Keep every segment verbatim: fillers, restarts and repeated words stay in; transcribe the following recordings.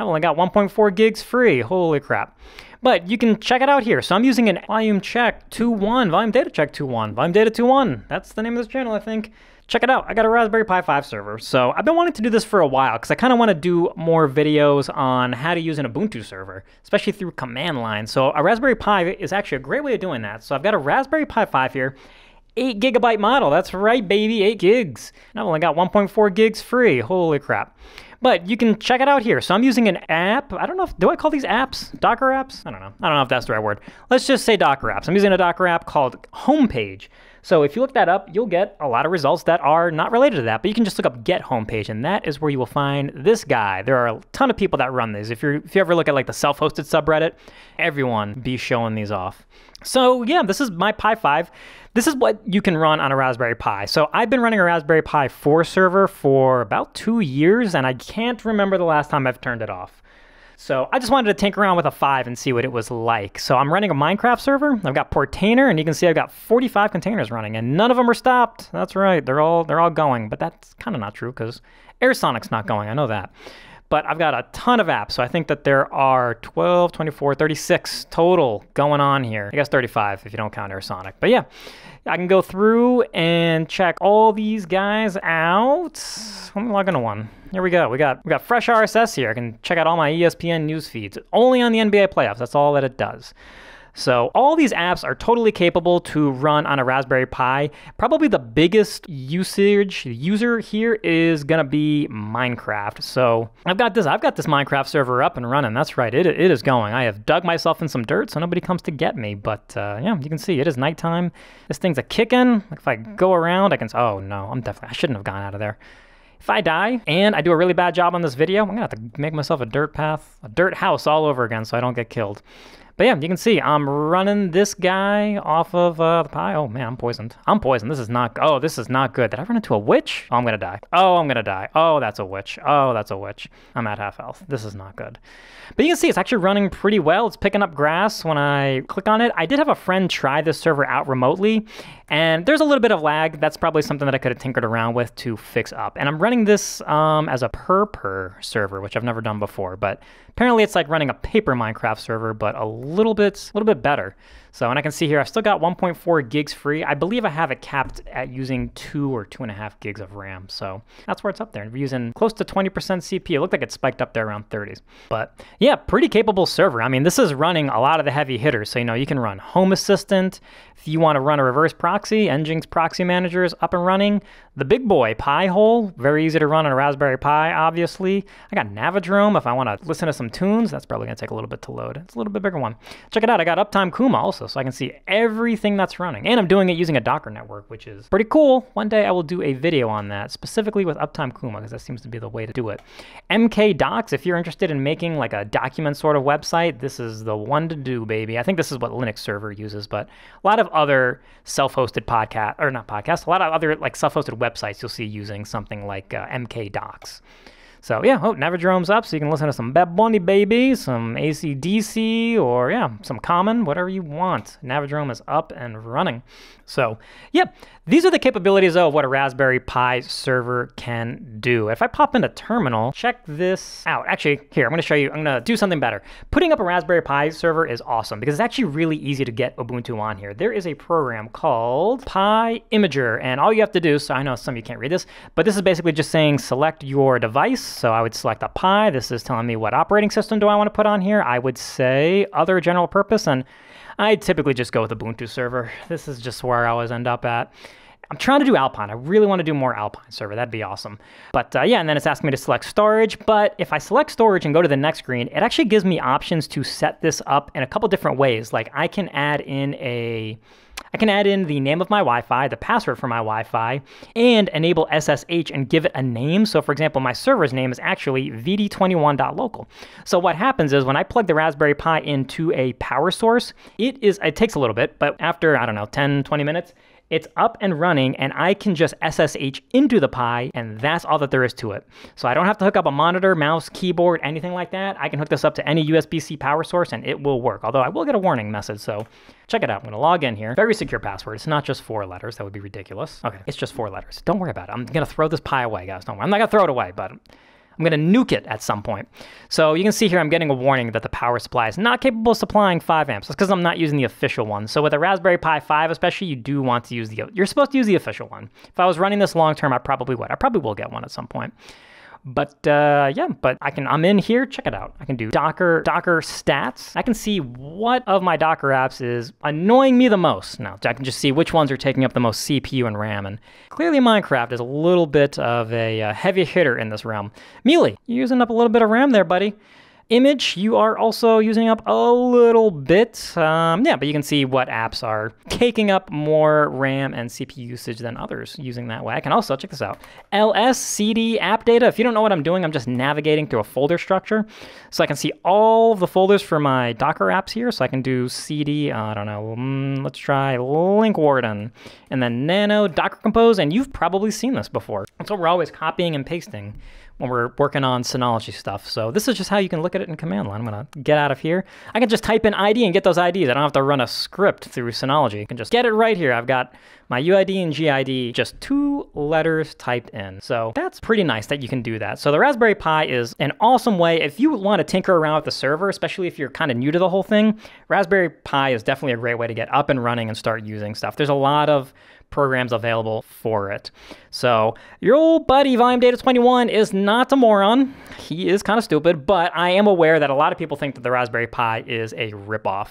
I've only got one point four gigs free, holy crap. But you can check it out here. So I'm using an volume check two point one, volume data check two point one, volume data two point one. That's the name of this channel, I think. Check it out. I got a Raspberry Pi five server. So I've been wanting to do this for a while because I kind of want to do more videos on how to use an Ubuntu server, especially through command line. So a Raspberry Pi is actually a great way of doing that. So I've got a Raspberry Pi five here, eight gigabyte model. That's right, baby, eight gigs. And I've only got one point four gigs free, holy crap. But you can check it out here. So I'm using an app. I don't know if, do I call these apps? Docker apps? I don't know. I don't know if that's the right word. Let's just say Docker apps. I'm using a Docker app called Homepage. So if you look that up, you'll get a lot of results that are not related to that, but you can just look up Get Homepage, and that is where you will find this guy. There are a ton of people that run these. If you're, if you ever look at like the self-hosted subreddit, everyone be showing these off. So yeah, this is my Pi five. This is what you can run on a Raspberry Pi. So I've been running a Raspberry Pi four server for about two years, and I can't remember the last time I've turned it off. So I just wanted to tinker around with a five and see what it was like. So I'm running a Minecraft server. I've got Portainer, and you can see I've got forty-five containers running, and none of them are stopped. That's right, they're all they're all going, but that's kind of not true because Airsonic's not going, I know that. But I've got a ton of apps, so I think that there are twelve, twenty-four, thirty-six total going on here. I guess thirty-five if you don't count Airsonic. But yeah, I can go through and check all these guys out. Let me log into one. Here we go. We got we got fresh R S S here. I can check out all my E S P N news feeds. Only on the N B A playoffs. That's all that it does. So all these apps are totally capable to run on a Raspberry Pi. Probably the biggest usage user here is gonna be Minecraft. So I've got this, I've got this Minecraft server up and running. That's right, it, it is going. I have dug myself in some dirt so nobody comes to get me. But uh, yeah, you can see it is nighttime. This thing's a kicking. If I go around, I can, oh no, I'm definitely, I shouldn't have gone out of there. If I die and I do a really bad job on this video, I'm gonna have to make myself a dirt path, a dirt house all over again so I don't get killed. But yeah, you can see I'm running this guy off of uh, the Pi. Oh man, I'm poisoned. I'm poisoned. This is not, oh, this is not good. Did I run into a witch? Oh, I'm gonna die. Oh, I'm gonna die. Oh, that's a witch. Oh, that's a witch. I'm at half health. This is not good. But you can see it's actually running pretty well. It's picking up grass when I click on it. I did have a friend try this server out remotely, and there's a little bit of lag. That's probably something that I could have tinkered around with to fix up. And I'm running this um, as a Paper server, which I've never done before, but apparently it's like running a Paper Minecraft server, but a little bit, little bit better. So, and I can see here, I've still got one point four gigs free. I believe I have it capped at using two or two and a half gigs of RAM. So that's where it's up there. We're using close to twenty percent C P U. It looked like it spiked up there around thirties. But yeah, pretty capable server. I mean, this is running a lot of the heavy hitters. So, you know, you can run Home Assistant. If you want to run a reverse proxy, Nginx Proxy Manager is up and running. The big boy, Pi-hole, very easy to run on a Raspberry Pi, obviously. I got Navidrome if I want to listen to some tunes. That's probably going to take a little bit to load. It's a little bit bigger one. Check it out. I got Uptime Kuma also, so I can see everything that's running. And I'm doing it using a Docker network, which is pretty cool. One day I will do a video on that, specifically with Uptime Kuma, because that seems to be the way to do it. MkDocs, if you're interested in making like a document sort of website, this is the one to do, baby. I think this is what Linux server uses, but a lot of other self-hosted podcast, or not podcasts, a lot of other like self-hosted websites you'll see using something like uh, MkDocs. So yeah, oh, Navidrome's up, so you can listen to some Bad Bunny, baby, some A C D C, or yeah, some Common, whatever you want. Navidrome is up and running. So yeah, these are the capabilities of what a Raspberry Pi server can do. If I pop into terminal, check this out. Actually, here, I'm gonna show you, I'm gonna do something better. Putting up a Raspberry Pi server is awesome because it's actually really easy to get Ubuntu on here. There is a program called Pi Imager, and all you have to do, so I know some of you can't read this, but this is basically just saying select your device. So I would select a Pi. This is telling me what operating system do I want to put on here. I would say other general purpose, and I typically just go with Ubuntu server. This is just where I always end up at. I'm trying to do Alpine. I really want to do more Alpine server. That'd be awesome. But uh, yeah, and then it's asking me to select storage. But if I select storage and go to the next screen, it actually gives me options to set this up in a couple different ways. Like I can add in a... I can add in the name of my Wi-Fi, the password for my Wi-Fi, and enable S S H and give it a name. So for example, my server's name is actually V D twenty-one dot local. So what happens is when I plug the Raspberry Pi into a power source, it is, it takes a little bit, but after, I don't know, ten, twenty minutes, it's up and running, and I can just S S H into the Pi, and that's all that there is to it. So I don't have to hook up a monitor, mouse, keyboard, anything like that. I can hook this up to any U S B C power source, and it will work. Although I will get a warning message, so check it out. I'm gonna log in here. Very secure password. It's not just four letters. That would be ridiculous. Okay, it's just four letters. Don't worry about it. I'm gonna throw this Pi away, guys. Don't worry. I'm not gonna throw it away, but I'm gonna nuke it at some point. So you can see here I'm getting a warning that the power supply is not capable of supplying five amps. That's because I'm not using the official one. So with a Raspberry Pi five especially, you do want to use the, you're supposed to use the official one. If I was running this long term, I probably would. I probably will get one at some point. But uh, yeah, but I can, I'm in here, check it out. I can do Docker, Docker stats. I can see what of my Docker apps is annoying me the most. Now I can just see which ones are taking up the most C P U and RAM. And clearly Minecraft is a little bit of a uh, heavy hitter in this realm. Mealy, you're using up a little bit of RAM there, buddy. Image, you are also using up a little bit. Um, yeah, but you can see what apps are taking up more RAM and C P U usage than others using that way. I can also, check this out, L S, C D, app data. If you don't know what I'm doing, I'm just navigating through a folder structure. So I can see all of the folders for my Docker apps here. So I can do C D, I don't know, mm, let's try Linkwarden, and then Nano, Docker Compose, and you've probably seen this before. That's what we're always copying and pasting when we're working on Synology stuff. So this is just how you can look at it in command line. I'm gonna get out of here. I can just type in I D and get those I Ds. I don't have to run a script through Synology. I can just get it right here. I've got my U I D and G I D, just two letters typed in. So that's pretty nice that you can do that. So the Raspberry Pi is an awesome way. If you want to tinker around with the server, especially if you're kind of new to the whole thing, Raspberry Pi is definitely a great way to get up and running and start using stuff. There's a lot of programs available for it. So your old buddy Volume Data twenty-one is not a moron. He is kind of stupid, but I am aware that a lot of people think that the Raspberry Pi is a ripoff.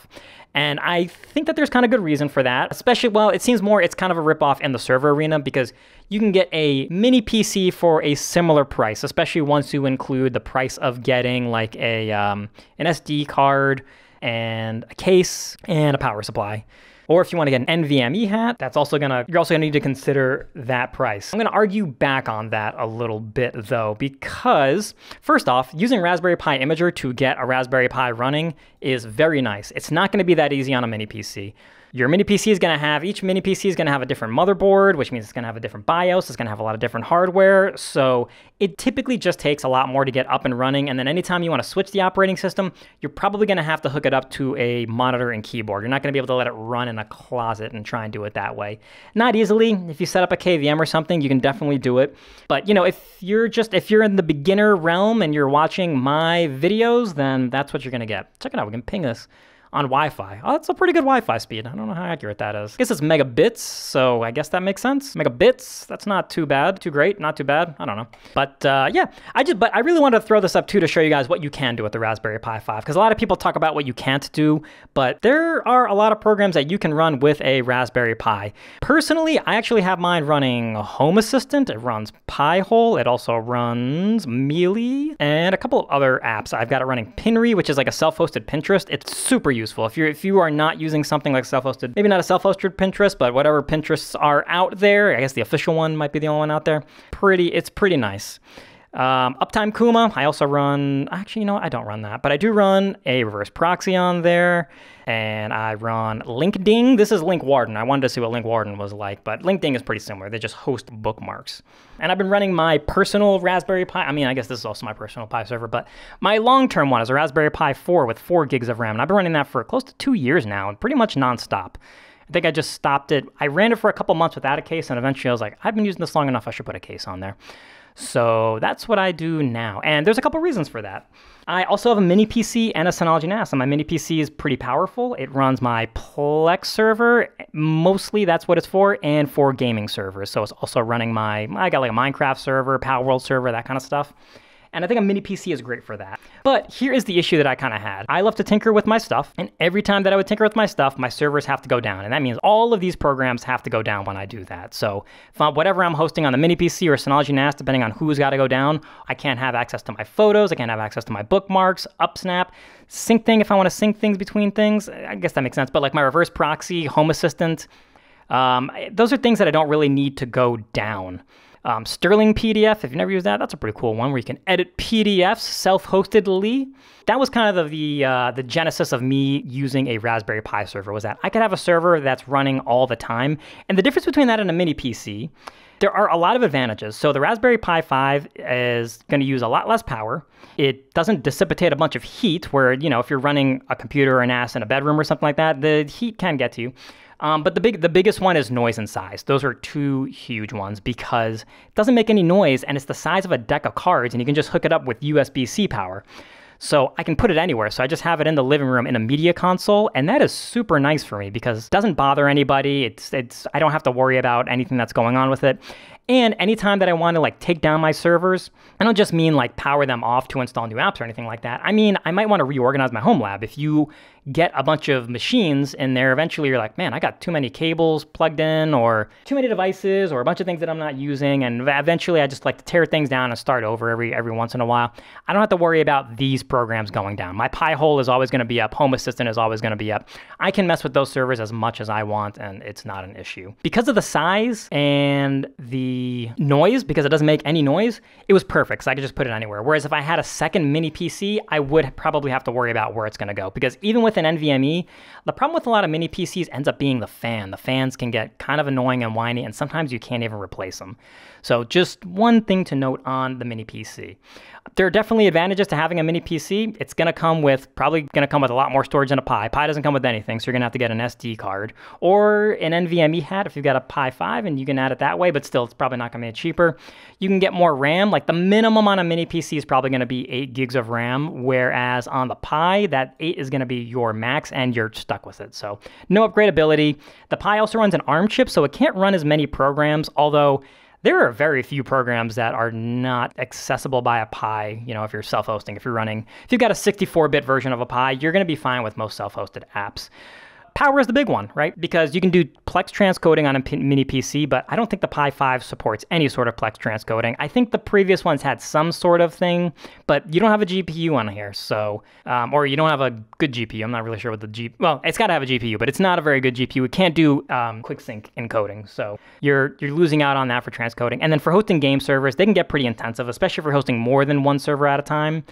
And I think that there's kind of good reason for that, especially, well, it seems more it's kind of a ripoff in the server arena because you can get a mini P C for a similar price, especially once you include the price of getting like a um, an S D card and a case and a power supply. Or if you want to get an N V M E hat, that's also gonna, you're also gonna need to consider that price. I'm gonna argue back on that a little bit though, because first off, using Raspberry Pi Imager to get a Raspberry Pi running is very nice. It's not gonna be that easy on a mini P C. Your mini P C is gonna have, each mini P C is gonna have a different motherboard, which means it's gonna have a different BIOS, it's gonna have a lot of different hardware. So it typically just takes a lot more to get up and running. And then anytime you wanna switch the operating system, you're probably gonna have to hook it up to a monitor and keyboard. You're not gonna be able to let it run in a closet and try and do it that way. Not easily. If you set up a K V M or something, you can definitely do it. But you know, if you're just, if you're in the beginner realm and you're watching my videos, then that's what you're gonna get. Check it out, we can ping this on Wi-Fi. Oh, that's a pretty good Wi-Fi speed. I don't know how accurate that is. I guess it's megabits, so I guess that makes sense. Megabits, that's not too bad. Too great, not too bad, I don't know. But uh, yeah, I just, but I really wanted to throw this up too to show you guys what you can do with the Raspberry Pi five, because a lot of people talk about what you can't do, but there are a lot of programs that you can run with a Raspberry Pi. Personally, I actually have mine running Home Assistant. It runs Pi-hole. It also runs Mealy and a couple of other apps. I've got it running Pinry, which is like a self-hosted Pinterest. It's super useful. If you're, if you are not using something like self-hosted, maybe not a self-hosted Pinterest, but whatever Pinterests are out there, I guess the official one might be the only one out there. Pretty, it's pretty nice. Um, Uptime Kuma, I also run, actually, you know, I don't run that, but I do run a reverse proxy on there, and I run LinkDing. This is Linkwarden. I wanted to see what Linkwarden was like, but LinkDing is pretty similar. They just host bookmarks. And I've been running my personal Raspberry Pi. I mean, I guess this is also my personal Pi server, but my long-term one is a Raspberry Pi four with four gigs of RAM. And I've been running that for close to two years now and pretty much nonstop. I think I just stopped it. I ran it for a couple months without a case, and eventually I was like, I've been using this long enough, I should put a case on there. So that's what I do now. And there's a couple reasons for that. I also have a mini P C and a Synology N A S, and my mini P C is pretty powerful. It runs my Plex server, mostly that's what it's for, and for gaming servers. So it's also running my, I got like a Minecraft server, Power World server, that kind of stuff. And I think a mini P C is great for that. But here is the issue that I kind of had. I love to tinker with my stuff, and every time that I would tinker with my stuff, my servers have to go down. And that means all of these programs have to go down when I do that. So if I, whatever I'm hosting on the mini P C or Synology N A S, depending on who's got to go down, I can't have access to my photos, I can't have access to my bookmarks, Upsnap, sync thing if I want to sync things between things. I guess that makes sense. But like my reverse proxy, Home Assistant, um, those are things that I don't really need to go down. Um, Sterling P D F, if you've never used that, that's a pretty cool one where you can edit P D Fs self-hostedly. That was kind of the the, uh, the genesis of me using a Raspberry Pi server, was that I could have a server that's running all the time. And the difference between that and a mini P C, there are a lot of advantages. So the Raspberry Pi five is going to use a lot less power. It doesn't dissipate a bunch of heat where, you know, if you're running a computer or an N A S in a bedroom or something like that, the heat can get to you. Um, but the big, the biggest one is noise and size. Those are two huge ones because it doesn't make any noise and it's the size of a deck of cards and you can just hook it up with U S B C power. So I can put it anywhere. So I just have it in the living room in a media console, and that is super nice for me because it doesn't bother anybody. It's, it's, I don't have to worry about anything that's going on with it. And anytime that I want to like take down my servers, I don't just mean like power them off to install new apps or anything like that. I mean, I might want to reorganize my home lab. If you get a bunch of machines in there, eventually you're like, man, I got too many cables plugged in or too many devices or a bunch of things that I'm not using. And eventually I just like to tear things down and start over every, every once in a while. I don't have to worry about these programs going down. My Pi hole is always going to be up. Home Assistant is always going to be up. I can mess with those servers as much as I want and it's not an issue. Because of the size and the noise, because it doesn't make any noise, it was perfect. So I could just put it anywhere. Whereas if I had a second mini P C, I would probably have to worry about where it's going to go. Because even with an N V M e, the problem with a lot of mini P Cs ends up being the fan. The fans can get kind of annoying and whiny, and sometimes you can't even replace them. So just one thing to note on the mini P C. There are definitely advantages to having a mini P C. It's going to come with, probably going to come with a lot more storage than a Pi. Pi doesn't come with anything, so you're going to have to get an S D card or an N V M e hat if you've got a Pi five, and you can add it that way, but still, it's probably not going to be cheaper. You can get more RAM. Like the minimum on a mini P C is probably going to be eight gigs of RAM, whereas on the Pi, that eight is going to be your max and you're stuck with it. So no upgradability. The Pi also runs an ARM chip, so it can't run as many programs, although there are very few programs that are not accessible by a Pi, you know, if you're self-hosting. If you're running, if you've got a sixty-four bit version of a Pi, you're going to be fine with most self-hosted apps. Power is the big one, right? Because you can do Plex transcoding on a mini P C, but I don't think the Pi five supports any sort of Plex transcoding. I think the previous ones had some sort of thing, but you don't have a G P U on here, so, um, or you don't have a good G P U. I'm not really sure what the G P U, well, it's gotta have a G P U, but it's not a very good G P U. It can't do um, quick sync encoding, so you're, you're losing out on that for transcoding. And then for hosting game servers, they can get pretty intensive, especially if you're hosting more than one server at a time.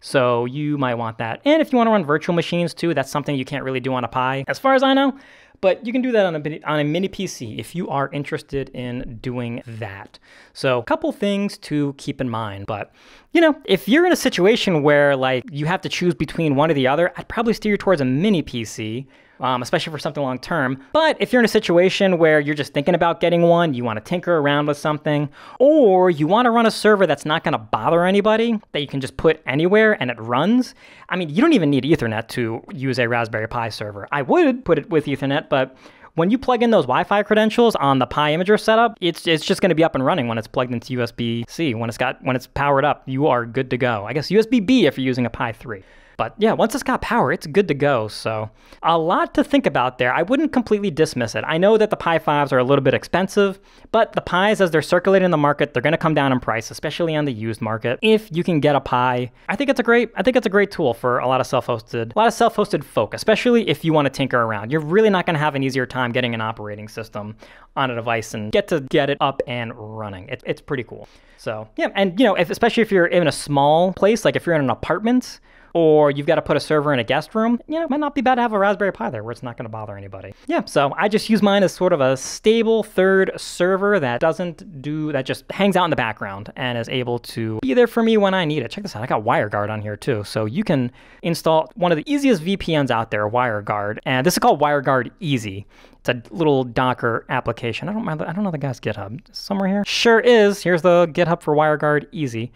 So you might want that. And if you want to run virtual machines too, that's something you can't really do on a Pi, as far as I know, but you can do that on a, on a mini P C if you are interested in doing that. So a couple things to keep in mind, but you know, if you're in a situation where like you have to choose between one or the other, I'd probably steer you towards a mini P C. Um, especially for something long term. But if you're in a situation where you're just thinking about getting one, you want to tinker around with something, or you want to run a server that's not going to bother anybody, that you can just put anywhere and it runs. I mean, you don't even need Ethernet to use a Raspberry Pi server. I would put it with Ethernet, but when you plug in those Wi-Fi credentials on the Pi Imager setup, it's, it's just going to be up and running when it's plugged into U S B C. When it's got, when it's powered up, you are good to go. I guess U S B B if you're using a Pi three. But yeah, once it's got power, it's good to go. So a lot to think about there. I wouldn't completely dismiss it. I know that the Pi fives are a little bit expensive, but the Pis, as they're circulating in the market, they're going to come down in price, especially on the used market. If you can get a Pi, I think it's a great, I think it's a great tool for a lot of self-hosted, a lot of self-hosted folk, especially if you want to tinker around. You're really not going to have an easier time getting an operating system on a device and get to get it up and running. It, it's pretty cool. So yeah, and you know, if, especially if you're in a small place, like if you're in an apartment, or you've got to put a server in a guest room, you know, it might not be bad to have a Raspberry Pi there where it's not going to bother anybody. Yeah, so I just use mine as sort of a stable third server that doesn't do, that just hangs out in the background and is able to be there for me when I need it. Check this out, I got WireGuard on here too. So you can install one of the easiest V P Ns out there, WireGuard, and this is called WireGuard Easy. It's a little Docker application. I don't remember, I don't know the guy's GitHub. Is somewhere here? Sure is, here's the GitHub for WireGuard Easy.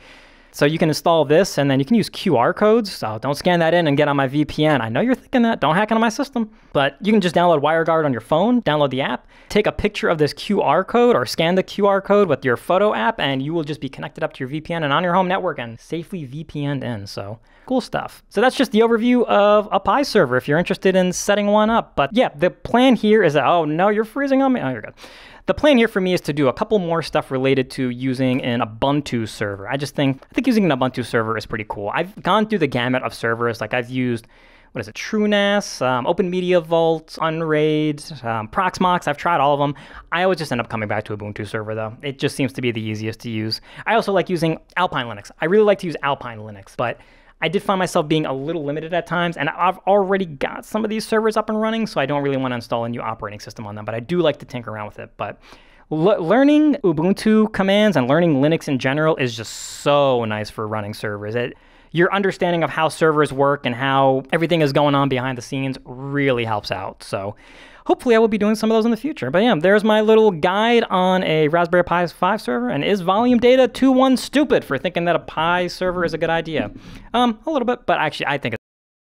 So you can install this and then you can use Q R codes. So don't scan that in and get on my V P N. I know you're thinking that, don't hack into my system, but you can just download WireGuard on your phone, download the app, take a picture of this Q R code or scan the Q R code with your photo app and you will just be connected up to your V P N and on your home network and safely V P N'd in. So cool stuff. So that's just the overview of a Pi server if you're interested in setting one up. But yeah, the plan here is that, oh no, you're freezing on me. Oh, you're good. The plan here for me is to do a couple more stuff related to using an Ubuntu server. I just think, I think using an Ubuntu server is pretty cool. I've gone through the gamut of servers. Like I've used, what is it, TrueNAS, um, Open Media Vault, Unraid, um, Proxmox. I've tried all of them. I always just end up coming back to Ubuntu server though. It just seems to be the easiest to use. I also like using Alpine Linux. I really like to use Alpine Linux, but I did find myself being a little limited at times, and I've already got some of these servers up and running, so I don't really want to install a new operating system on them, but I do like to tinker around with it. But learning Ubuntu commands and learning Linux in general is just so nice for running servers. It, your understanding of how servers work and how everything is going on behind the scenes really helps out. So hopefully I will be doing some of those in the future. But yeah, there's my little guide on a Raspberry Pi five server, and is VolumeData twenty-one stupid for thinking that a Pi server is a good idea? Um, a little bit, but actually I think it's